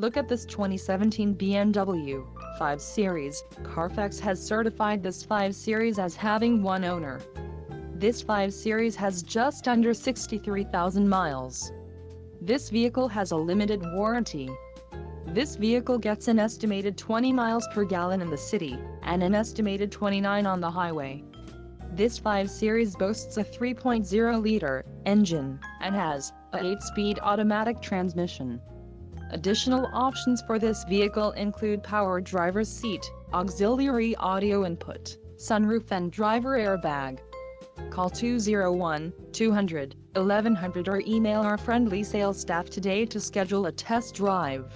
Look at this 2017 BMW 5 Series. Carfax has certified this 5 Series as having one owner. This 5 Series has just under 63,000 miles. This vehicle has a limited warranty. This vehicle gets an estimated 20 miles per gallon in the city, and an estimated 29 on the highway. This 5 Series boasts a 3.0-liter engine, and has an 8-speed automatic transmission. Additional options for this vehicle include power driver's seat, auxiliary audio input, sunroof and driver airbag. Call 201-200-1100 or email our friendly sales staff today to schedule a test drive.